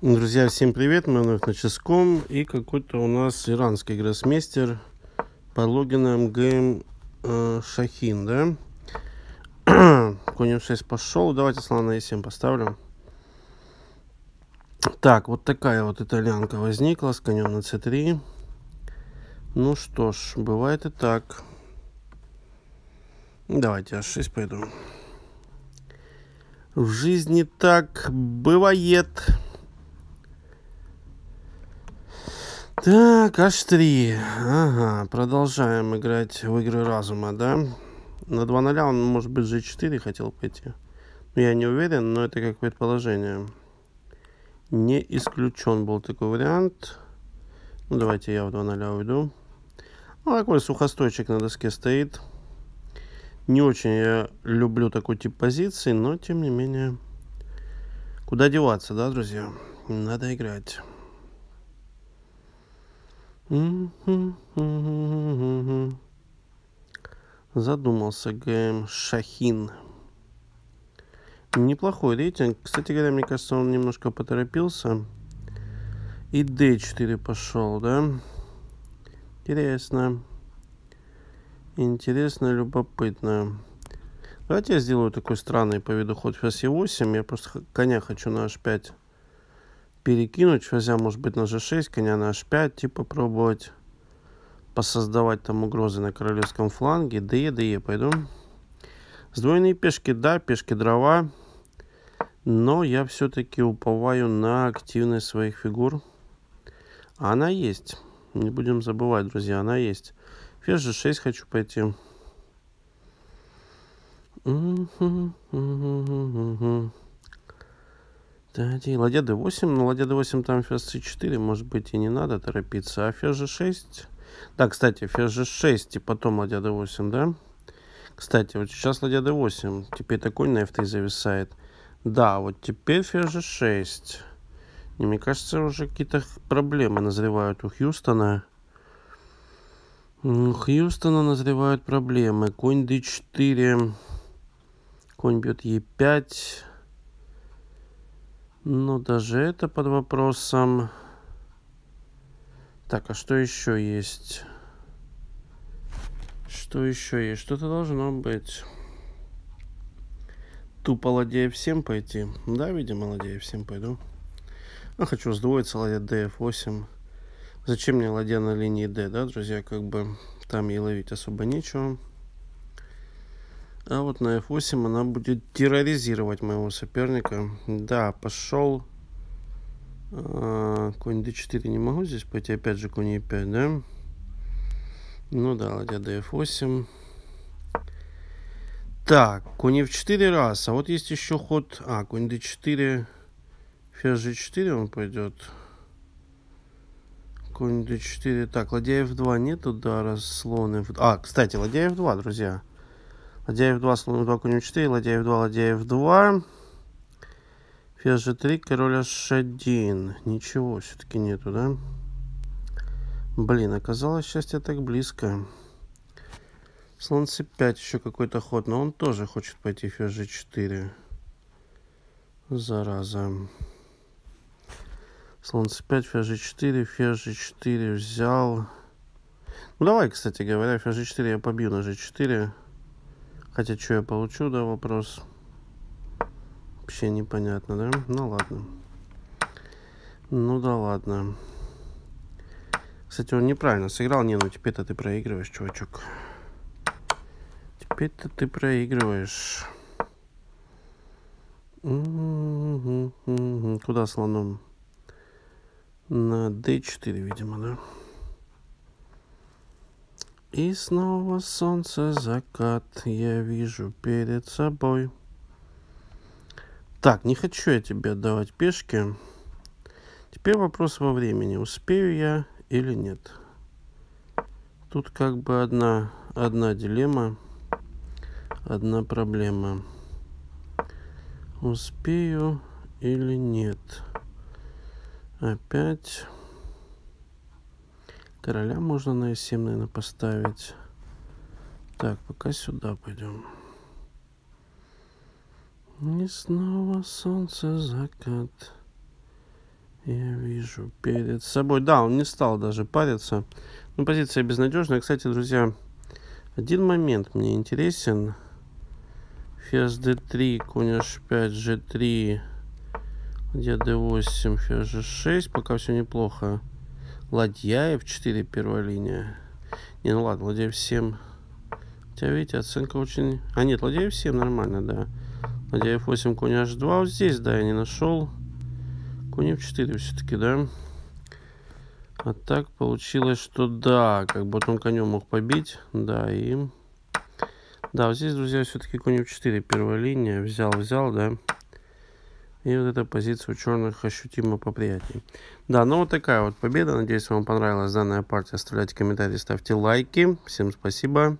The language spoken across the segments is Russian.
Друзья, всем привет! Мы вновь на Честком, и какой-то у нас иранский гроссмейстер по логинам ГМ Шахин, да? Конь М6 пошел, давайте слона на Е7 поставлю. Так, вот такая вот итальянка возникла с конем на С3. Ну что ж, бывает и так. Давайте H6 пойду. В жизни так бывает. Так, H3. Ага, продолжаем играть в игры разума, да? На 2-0 он, может быть, G4 хотел пойти. Но я не уверен, но это как предположение. Не исключен был такой вариант. Ну, давайте я в 2-0 уйду. Ну, такой сухостойчик на доске стоит. Не очень я люблю такой тип позиции, но, тем не менее, куда деваться, да, друзья? Надо играть. Задумался ГМ Шахин. Неплохой рейтинг. Кстати говоря, мне кажется, он немножко поторопился. И D4 пошел, да? Интересно. Интересно, любопытно. Давайте я сделаю такой странный по виду ход ферзь Е8. Я просто коня хочу на H5. Перекинуть ферзя, может быть, на g6, коня на h5, типа пробовать посоздавать там угрозы на королевском фланге. Де пойду. Сдвоенные пешки, да, пешки дрова, но я все-таки уповаю на активность своих фигур. Она есть, не будем забывать, друзья, она есть. Ферзь g6 хочу пойти. Ладья d8, но ладья d8 там ферзь c4, может быть, и не надо торопиться. А ферзь g6, да, кстати, ферзь g6 и потом ладья d8, да? Кстати, вот сейчас ладья d8, теперь-то конь на f3 зависает. Да, вот теперь ферзь g6. И мне кажется, уже какие-то проблемы назревают у Хьюстона. У Хьюстона назревают проблемы. Конь d4, конь бьет e5. Ну, даже это под вопросом. Так, а что еще есть? Что еще есть? Что-то должно быть. Тупо ладья F7 пойти. Да, видимо, ладья F7 пойду. Я хочу сдвоиться, ладья DF8. Зачем мне ладья на линии D, да, друзья? Как бы там ей ловить особо нечего. А вот на f8 она будет терроризировать моего соперника. Да, пошел. Конь d4 не могу здесь пойти. Опять же конь e5, да? Ну да, ладья df8. Так, конь f4 раз. А вот есть еще ход. А, конь d4. Ферзь g4 он пойдет. Конь d4. Так, ладья f2 нет удара. Слон f2. А, кстати, ладья f2, друзья. Ладья f2, слон f2, конь f4, ладья f2, ладья f2. Ферзь g3, король h1. Ничего все-таки нету, да? Блин, оказалось счастье так близко. Слон c5 еще какой-то ход, но он тоже хочет пойти ферзь g4. Зараза. Слон c5, ферзь g4 взял. Ну давай, кстати говоря, ферзь g4 я побью на g4. Хотя, что я получу, да, вопрос. Вообще непонятно, да? Ну, ладно. Ну, да ладно. Кстати, он неправильно сыграл. Не, ну, теперь-то ты проигрываешь, чувачок. Теперь-то ты проигрываешь. Куда слоном? На D4, видимо, да? И снова солнце, закат, я вижу перед собой. Так, не хочу я тебе отдавать пешки. Теперь вопрос во времени. Успею я или нет? Тут как бы одна дилемма, одна проблема. Успею или нет? Опять... Короля можно на e7, наверное, поставить. Так, пока сюда пойдем. И снова солнце, закат. Я вижу перед собой. Да, он не стал даже париться. Ну, позиция безнадежная. Кстати, друзья, один момент мне интересен. Ферзь d3, конь h5, g3, ладья d8, ферзь g6. Пока все неплохо. Ладья f4, первая линия. Не, ну ладно, ладья f7. Хотя, видите, оценка очень... А, нет, ладья f7 нормально, да. Ладья f8, конь h2. Вот здесь, да, я не нашел. Конь f4 все-таки, да. А так получилось, что да, как бы он конем мог побить. Да, и... Да, вот здесь, друзья, все-таки конь f4, первая линия. Взял, да. И вот эта позиция у черных ощутимо поприятнее. Да, ну вот такая вот победа. Надеюсь, вам понравилась данная партия. Оставляйте комментарии, ставьте лайки. Всем спасибо.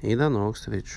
И до новых встреч.